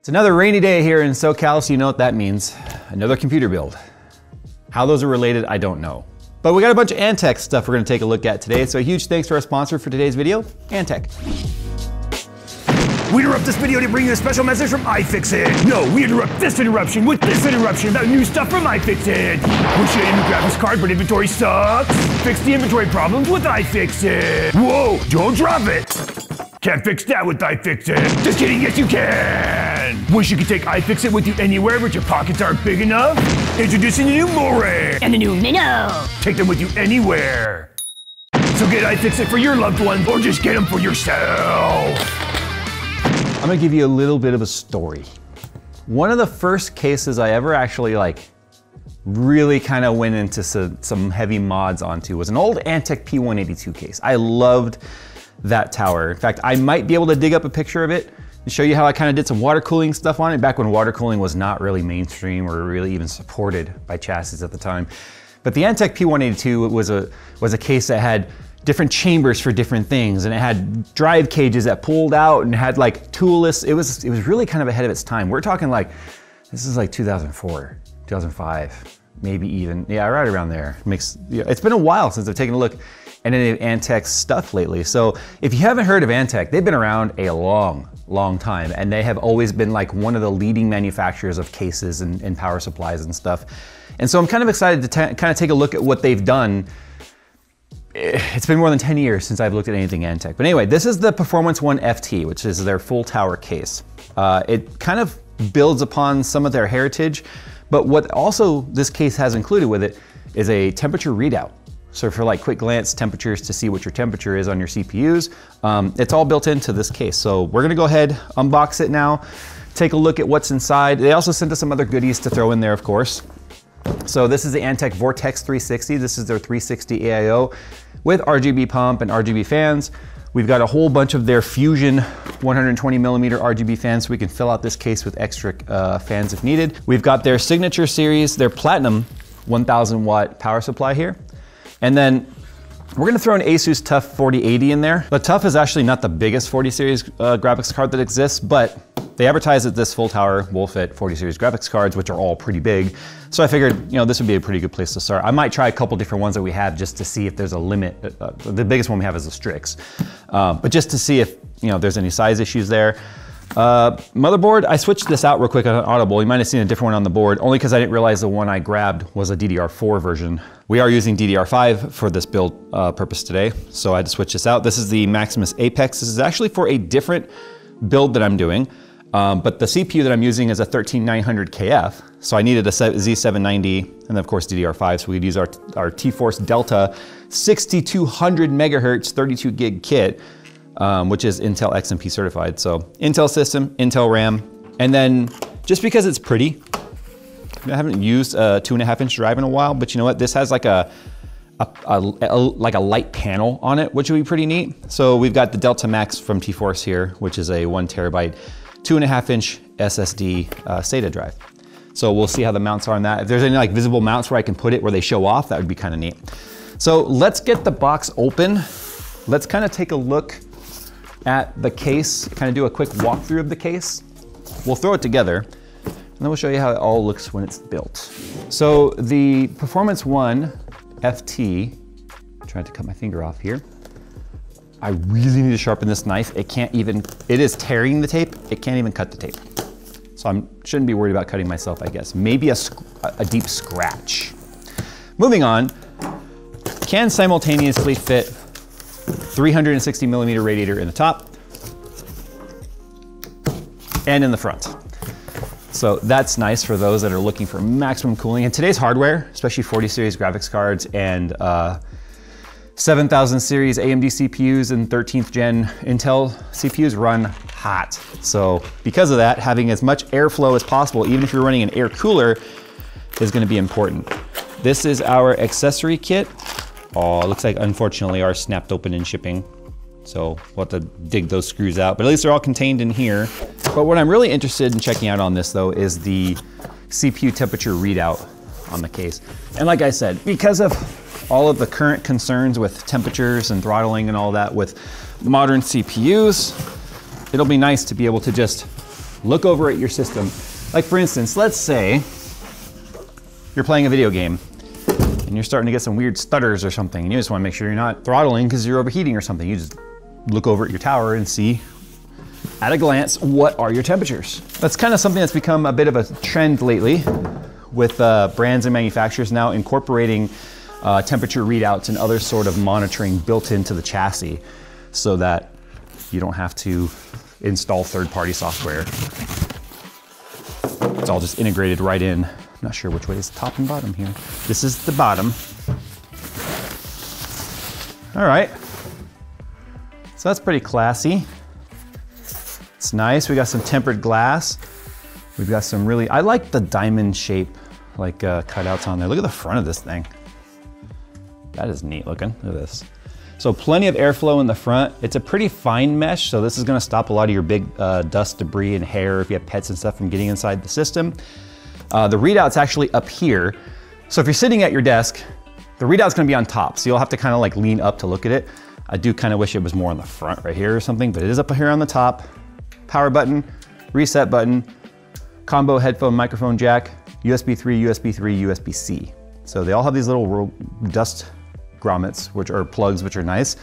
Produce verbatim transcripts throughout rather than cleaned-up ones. It's another rainy day here in SoCal, so you know what that means. Another computer build. How those are related, I don't know. But we got a bunch of Antec stuff we're gonna take a look at today, so a huge thanks to our sponsor for today's video, Antec. We interrupt this video to bring you a special message from iFixit. No, we interrupt this interruption with this interruption about new stuff from iFixit. Wish you had a new graphics card, but inventory sucks. Fix the inventory problems with iFixit. Whoa, don't drop it. Can't fix that with iFixit. Just kidding, yes you can! Wish you could take iFixit with you anywhere, but your pockets aren't big enough? Introducing the new Moray! And the new Mingo! Take them with you anywhere! So get iFixit for your loved ones, or just get them for yourself! I'm gonna give you a little bit of a story. One of the first cases I ever actually like, really kind of went into some heavy mods onto was an old Antec P one eighty-two case. I loved that tower. In fact, I might be able to dig up a picture of it and show you how I kind of did some water cooling stuff on it back when water cooling was not really mainstream or really even supported by chassis at the time. But the Antec P one eighty-two was a, was a case that had different chambers for different things, and it had drive cages that pulled out and had like toolless. It was, it was really kind of ahead of its time. We're talking like, this is like two thousand four, two thousand five, maybe even, yeah, right around there. Makes, yeah, it's been a while since I've taken a look and any of Antec's stuff lately. So if you haven't heard of Antec, they've been around a long, long time, and they have always been like one of the leading manufacturers of cases and, and power supplies and stuff. And so I'm kind of excited to kind of take a look at what they've done. It's been more than ten years since I've looked at anything Antec. But anyway, this is the Performance one F T, which is their full tower case. Uh, it kind of builds upon some of their heritage, but what also this case has included with it is a temperature readout. So for like quick glance temperatures to see what your temperature is on your C P Us, um, it's all built into this case. So we're gonna go ahead, unbox it now, take a look at what's inside. They also sent us some other goodies to throw in there, of course. So this is the Antec Vortex three sixty. This is their three sixty A I O with R G B pump and R G B fans. We've got a whole bunch of their Fusion one hundred twenty millimeter R G B fans, so we can fill out this case with extra uh, fans if needed. We've got their Signature Series, their Platinum one thousand watt power supply here. And then we're gonna throw an Asus TUF forty eighty in there. The TUF is actually not the biggest forty series uh, graphics card that exists, but they advertise that this full tower will fit forty series graphics cards, which are all pretty big. So I figured, you know, this would be a pretty good place to start. I might try a couple different ones that we have just to see if there's a limit. Uh, the biggest one we have is the Strix, uh, but just to see if, you know, there's any size issues there. Uh, motherboard, I switched this out real quick on Audible. You might have seen a different one on the board, only because I didn't realize the one I grabbed was a D D R four version. We are using D D R five for this build uh, purpose today, so I had to switch this out. This is the Maximus Apex. This is actually for a different build that I'm doing, um, but the C P U that I'm using is a thirteen nine hundred K F, so I needed a Z seven ninety, and then of course D D R five, so we could use our, our T-Force Delta sixty-two hundred megahertz thirty-two gig kit, Um, which is Intel X M P certified. So Intel system, Intel RAM. And then just because it's pretty, I haven't used a two and a half inch drive in a while, but you know what? This has like a, a, a, a like a light panel on it, which would be pretty neat. So we've got the Delta Max from T-Force here, which is a one terabyte, two and a half inch S S D uh, SATA drive. So we'll see how the mounts are on that. If there's any like visible mounts where I can put it where they show off, that would be kind of neat. So let's get the box open. Let's kind of take a look at the case, kind of do a quick walkthrough of the case. We'll throw it together, and then we'll show you how it all looks when it's built. So the Performance one F T, I'm trying to cut my finger off here. I really need to sharpen this knife. It can't even, it is tearing the tape. It can't even cut the tape. So I shouldn't be worried about cutting myself, I guess. Maybe a, a deep scratch. Moving on, can simultaneously fit three hundred sixty millimeter radiator in the top and in the front. So that's nice for those that are looking for maximum cooling. And today's hardware, especially forty series graphics cards and uh, seven thousand series A M D C P Us and thirteenth gen Intel C P Us run hot. So because of that, having as much airflow as possible, even if you're running an air cooler, is gonna be important. This is our accessory kit. Oh, it looks like unfortunately ours snapped open in shipping. So we'll have to dig those screws out, but at least they're all contained in here. But what I'm really interested in checking out on this though is the C P U temperature readout on the case. And like I said, because of all of the current concerns with temperatures and throttling and all that with modern C P Us, it'll be nice to be able to just look over at your system. Like for instance, let's say you're playing a video game and you're starting to get some weird stutters or something, and you just wanna make sure you're not throttling because you're overheating or something. You just look over at your tower and see at a glance, what are your temperatures? That's kind of something that's become a bit of a trend lately with uh, brands and manufacturers now incorporating uh, temperature readouts and other sort of monitoring built into the chassis so that you don't have to install third-party software. It's all just integrated right in. I'm not sure which way is top and bottom here. This is the bottom. All right, so that's pretty classy. It's nice, we got some tempered glass. We've got some really, I like the diamond shape, like uh, cutouts on there. Look at the front of this thing. That is neat looking, look at this. So plenty of airflow in the front. It's a pretty fine mesh, so this is gonna stop a lot of your big uh, dust, debris, and hair if you have pets and stuff from getting inside the system. Uh, the readout's actually up here. So if you're sitting at your desk, the readout's gonna be on top, so you'll have to kind of like lean up to look at it. I do kind of wish it was more on the front right here or something, but it is up here on the top. Power button, reset button, combo headphone microphone jack, U S B three, U S B three, U S B C. So they all have these little dust grommets, which are plugs, which are nice.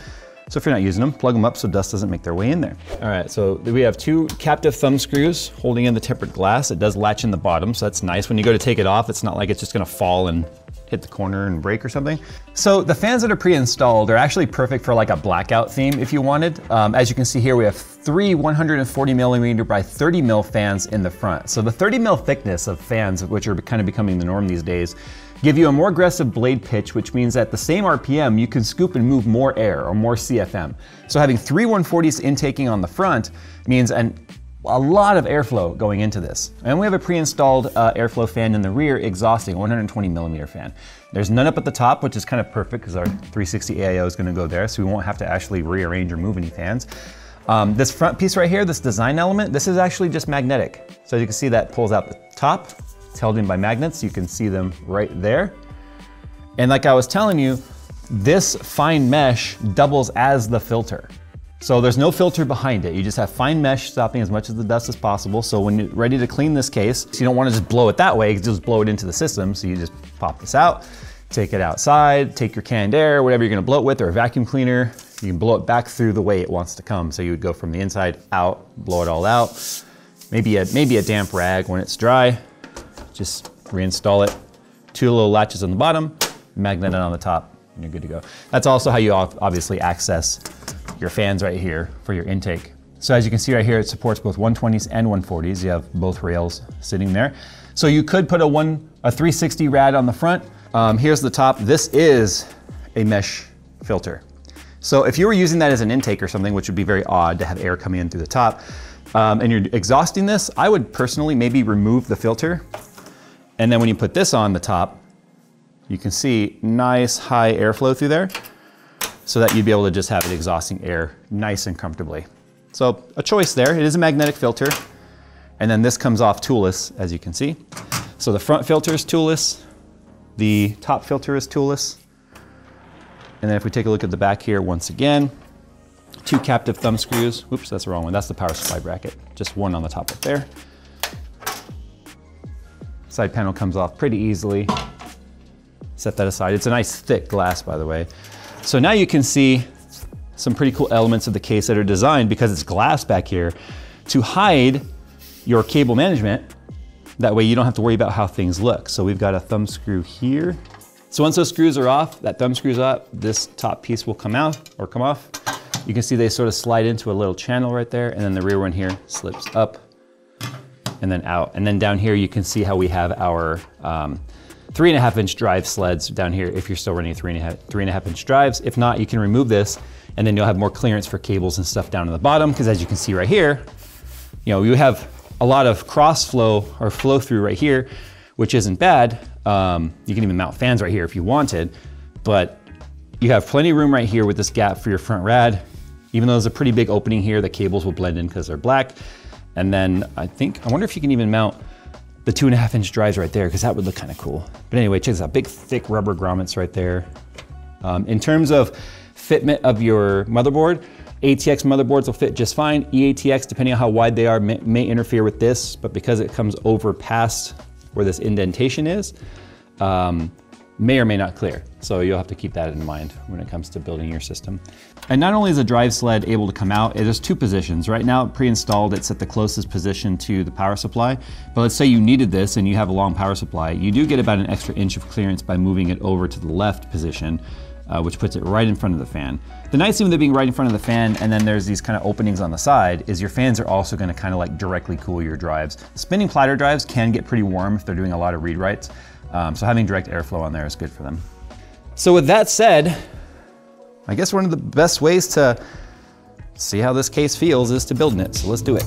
So if you're not using them, plug them up so dust doesn't make their way in there. All right, so we have two captive thumb screws holding in the tempered glass. It does latch in the bottom, so that's nice. When you go to take it off, it's not like it's just gonna fall and hit the corner and break or something. So the fans that are pre-installed are actually perfect for like a blackout theme if you wanted. Um, as you can see here, we have three one hundred forty millimeter by thirty mil fans in the front. So the thirty mil thickness of fans, which are kind of becoming the norm these days, give you a more aggressive blade pitch, which means at the same R P M, you can scoop and move more air or more C F M. So having three one forties intaking on the front means an a lot of airflow going into this. And we have a pre-installed uh, airflow fan in the rear exhausting, one hundred twenty millimeter fan. There's none up at the top, which is kind of perfect because our three sixty A I O is gonna go there, so we won't have to actually rearrange or move any fans. Um, this front piece right here, this design element, this is actually just magnetic. So as you can see, that pulls out the top. It's held in by magnets. You can see them right there. And like I was telling you, this fine mesh doubles as the filter. So there's no filter behind it. You just have fine mesh stopping as much of the dust as possible. So when you're ready to clean this case, so you don't want to just blow it that way, you just blow it into the system. So you just pop this out, take it outside, take your canned air, whatever you're going to blow it with, or a vacuum cleaner. You can blow it back through the way it wants to come. So you would go from the inside out, blow it all out. Maybe a, maybe a damp rag when it's dry. Just reinstall it. Two little latches on the bottom, magnet on the top, and you're good to go. That's also how you obviously access your fans right here for your intake. So as you can see right here, it supports both one twenties and one forties. You have both rails sitting there. So you could put a one, a three sixty rad on the front. Um, here's the top. This is a mesh filter. So if you were using that as an intake or something, which would be very odd to have air coming in through the top, um, and you're exhausting this, I would personally maybe remove the filter. And then when you put this on the top, you can see nice high airflow through there, so that you'd be able to just have it exhausting air nice and comfortably. So a choice there. It is a magnetic filter. And then this comes off toolless, as you can see. So the front filter is toolless. The top filter is toolless. And then if we take a look at the back here, once again, two captive thumb screws. Oops, that's the wrong one. That's the power supply bracket. Just one on the top up there. Side panel comes off pretty easily. Set that aside. It's a nice thick glass, by the way. So now you can see some pretty cool elements of the case that are designed, because it's glass back here, to hide your cable management. That way you don't have to worry about how things look. So we've got a thumb screw here. So once those screws are off, that thumb screw's up, this top piece will come out or come off. You can see they sort of slide into a little channel right there, and then the rear one here slips up and then out. And then down here you can see how we have our um, three and a half inch drive sleds down here if you're still running three and a half, three and a half inch drives. If not, you can remove this and then you'll have more clearance for cables and stuff down at the bottom, because as you can see right here, you know, you have a lot of cross flow or flow through right here, which isn't bad. Um, you can even mount fans right here if you wanted, but you have plenty of room right here with this gap for your front rad. Even though there's a pretty big opening here, the cables will blend in because they're black. And then I think, I wonder if you can even mount the two and a half inch drives right there, because that would look kind of cool. But anyway, check this out, big thick rubber grommets right there. Um, in terms of fitment of your motherboard, A T X motherboards will fit just fine. E A T X, depending on how wide they are, may, may interfere with this, but because it comes over past where this indentation is, um, may or may not clear. So you'll have to keep that in mind when it comes to building your system. And not only is the drive sled able to come out, it has two positions. Right now, pre-installed, it's at the closest position to the power supply. But let's say you needed this and you have a long power supply. You do get about an extra inch of clearance by moving it over to the left position, uh, which puts it right in front of the fan. The nice thing with it being right in front of the fan, and then there's these kind of openings on the side, is your fans are also gonna kind of like directly cool your drives. Spinning platter drives can get pretty warm if they're doing a lot of read-writes. Um, so having direct airflow on there is good for them. So with that said, I guess one of the best ways to see how this case feels is to build it. So let's do it.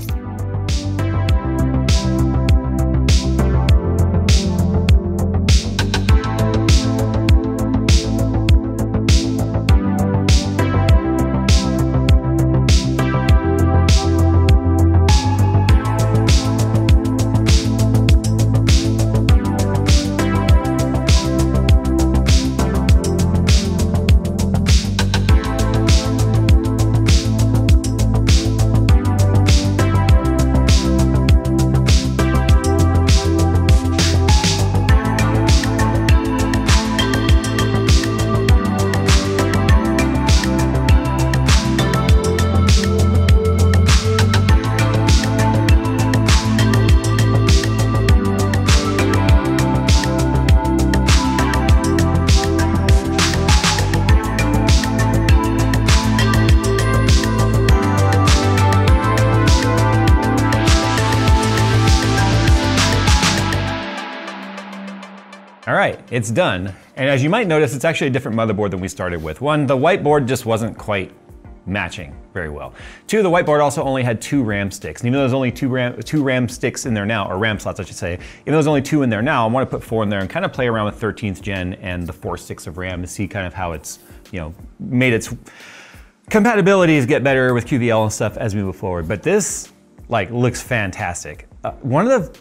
All right, it's done. And as you might notice, it's actually a different motherboard than we started with. One, the whiteboard just wasn't quite matching very well. Two, the whiteboard also only had two RAM sticks. And even though there's only two RAM, two RAM sticks in there now, or RAM slots, I should say, even though there's only two in there now, I want to put four in there and kind of play around with thirteenth gen and the four sticks of RAM to see kind of how it's, you know, made its compatibilities get better with Q V L and stuff as we move forward. But this, like, looks fantastic. Uh, one of the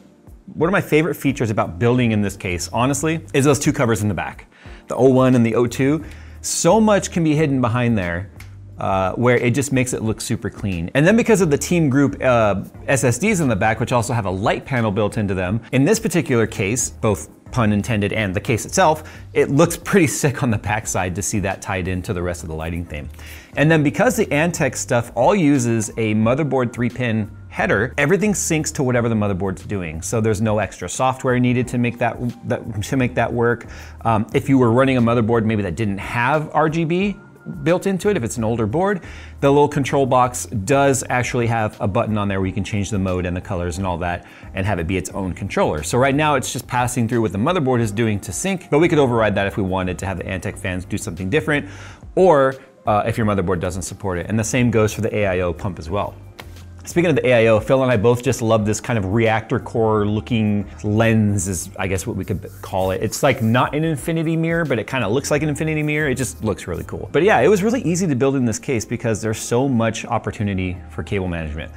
One of my favorite features about building in this case, honestly, is those two covers in the back, the O one and the O two. So much can be hidden behind there uh, where it just makes it look super clean. And then because of the Team Group uh, S S Ds in the back, which also have a light panel built into them, in this particular case, both pun intended and the case itself, it looks pretty sick on the backside to see that tied into the rest of the lighting theme. And then because the Antec stuff all uses a motherboard three pin header, everything syncs to whatever the motherboard's doing. So there's no extra software needed to make that, that to make that work. Um, if you were running a motherboard maybe that didn't have R G B built into it, if it's an older board, the little control box does actually have a button on there where you can change the mode and the colors and all that and have it be its own controller. So right now it's just passing through what the motherboard is doing to sync, but we could override that if we wanted to have the Antec fans do something different, or uh, if your motherboard doesn't support it. And the same goes for the A I O pump as well. Speaking of the A I O, Phil and I both just love this kind of reactor core looking lens is, I guess, what we could call it. It's like not an infinity mirror, but it kind of looks like an infinity mirror. It just looks really cool. But yeah, it was really easy to build in this case because there's so much opportunity for cable management.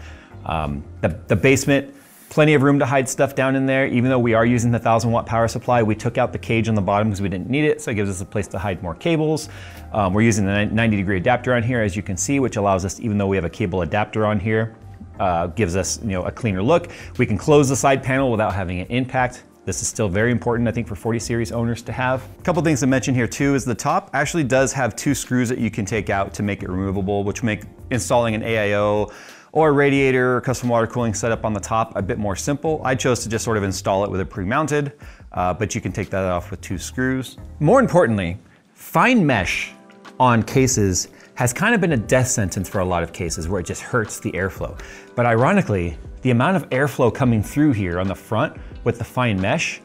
Um, the, the basement, plenty of room to hide stuff down in there. Even though we are using the one thousand watt power supply, we took out the cage on the bottom because we didn't need it, so it gives us a place to hide more cables. Um, we're using the ninety degree adapter on here, as you can see, which allows us, even though we have a cable adapter on here, Uh, gives us, you know, a cleaner look. We can close the side panel without having an impact. This is still very important, I think, for forty series owners to have. A couple things to mention here too is the top actually does have two screws that you can take out to make it removable, which make installing an A I O or a radiator or custom water cooling setup on the top a bit more simple. I chose to just sort of install it with a pre-mounted, uh, but you can take that off with two screws. More importantly, fine mesh on cases has kind of been a death sentence for a lot of cases where it just hurts the airflow. But ironically, the amount of airflow coming through here on the front with the fine mesh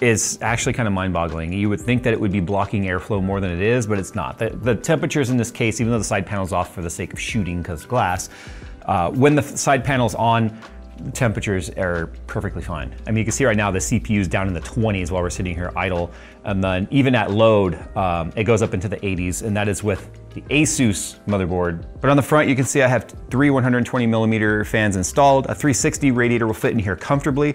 is actually kind of mind-boggling. You would think that it would be blocking airflow more than it is, but it's not. The, the temperatures in this case, even though the side panel's off for the sake of shooting because glass, uh, when the side panel's on, the temperatures are perfectly fine. I mean, you can see right now the C P U's down in the twenties while we're sitting here idle. And then even at load, um, it goes up into the eighties, and that is with the Asus motherboard. But on the front, you can see I have three one hundred twenty millimeter fans installed. A three sixty radiator will fit in here comfortably,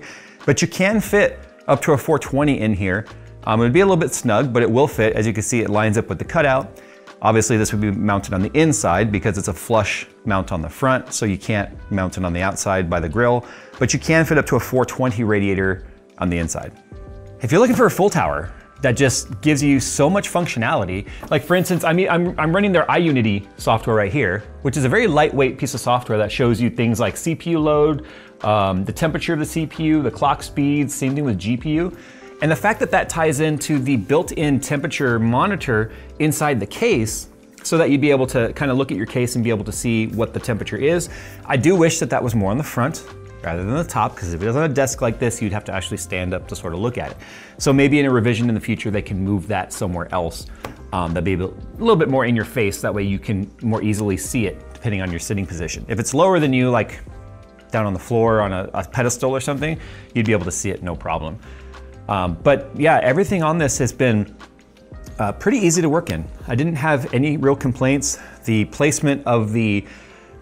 but you can fit up to a four twenty in here. Um, it would be a little bit snug, but it will fit. As you can see, it lines up with the cutout. Obviously this would be mounted on the inside because it's a flush mount on the front, so you can't mount it on the outside by the grill, but you can fit up to a four twenty radiator on the inside. If you're looking for a full tower that just gives you so much functionality, like for instance, I mean, I'm, I'm running their iUnity software right here, which is a very lightweight piece of software that shows you things like C P U load, um, the temperature of the C P U, the clock speed, same thing with G P U. And the fact that that ties into the built-in temperature monitor inside the case, so that you'd be able to kind of look at your case and be able to see what the temperature is. I do wish that that was more on the front rather than the top, because if it was on a desk like this, you'd have to actually stand up to sort of look at it. So maybe in a revision in the future, they can move that somewhere else. Um, that'd be a little bit more in your face, that way you can more easily see it depending on your sitting position. If it's lower than you, like down on the floor on a, a pedestal or something, you'd be able to see it no problem. Um, but yeah, everything on this has been uh, pretty easy to work in. I didn't have any real complaints. The placement of the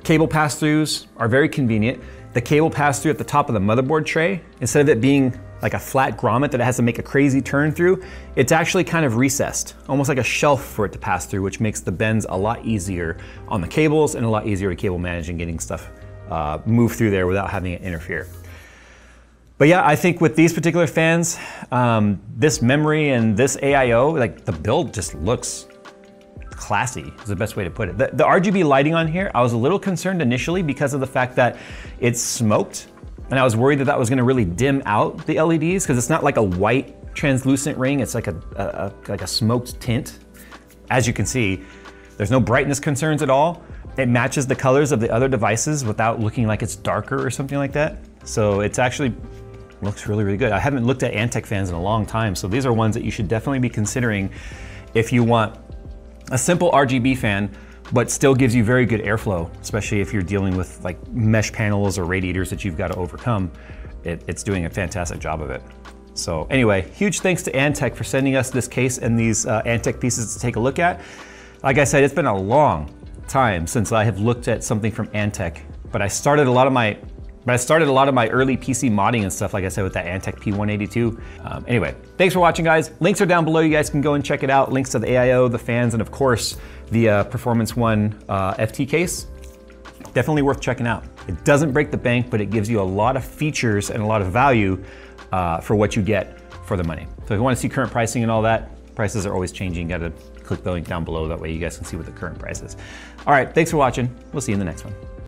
cable pass-throughs are very convenient. The cable pass-through at the top of the motherboard tray, instead of it being like a flat grommet that it has to make a crazy turn through, it's actually kind of recessed, almost like a shelf for it to pass through, which makes the bends a lot easier on the cables and a lot easier to cable manage and getting stuff uh, moved through there without having it interfere. But yeah, I think with these particular fans, um, this memory and this A I O, like the build just looks classy is the best way to put it. The, the R G B lighting on here, I was a little concerned initially because of the fact that it's smoked, and I was worried that that was gonna really dim out the L E Ds, because it's not like a white translucent ring, it's like a, a, a, like a smoked tint. As you can see, there's no brightness concerns at all. It matches the colors of the other devices without looking like it's darker or something like that. So it's actually, looks really, really good. I haven't looked at Antec fans in a long time, so these are ones that you should definitely be considering if you want a simple R G B fan, but still gives you very good airflow, especially if you're dealing with like mesh panels or radiators that you've got to overcome. It, it's doing a fantastic job of it. So anyway, huge thanks to Antec for sending us this case and these uh, Antec pieces to take a look at. Like I said, it's been a long time since I have looked at something from Antec, but I started a lot of my But I started a lot of my early P C modding and stuff, like I said, with that Antec P one eighty-two. Um, anyway, thanks for watching, guys. Links are down below. You guys can go and check it out. Links to the A I O, the fans, and of course, the uh, Performance one uh, F T case. Definitely worth checking out. It doesn't break the bank, but it gives you a lot of features and a lot of value uh, for what you get for the money. So if you want to see current pricing and all that, prices are always changing. You got to click the link down below. That way you guys can see what the current price is. All right, thanks for watching. We'll see you in the next one.